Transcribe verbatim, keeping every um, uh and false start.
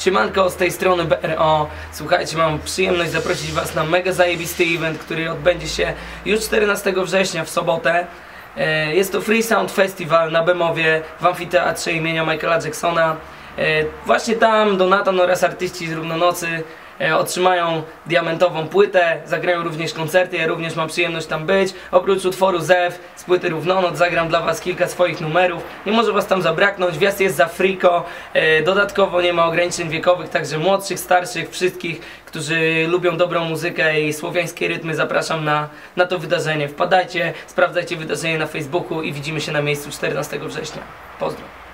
Siemanko, z tej strony B R O. Słuchajcie, mam przyjemność zaprosić was na mega zajebisty event, który odbędzie się już czternastego września w sobotę. Jest to Free Sound Festival na Bemowie w Amfiteatrze imienia Michaela Jacksona. Właśnie tam Donatan oraz artyści z Równonocy otrzymają diamentową płytę, zagrają również koncerty, ja również mam przyjemność tam być. Oprócz utworu zew z płyty Równonoc zagram dla was kilka swoich numerów. Nie może was tam zabraknąć, wjazd jest za friko. Dodatkowo nie ma ograniczeń wiekowych, także młodszych, starszych, wszystkich, którzy lubią dobrą muzykę i słowiańskie rytmy, zapraszam na, na to wydarzenie. Wpadajcie, sprawdzajcie wydarzenie na Facebooku i widzimy się na miejscu czternastego września. Pozdro.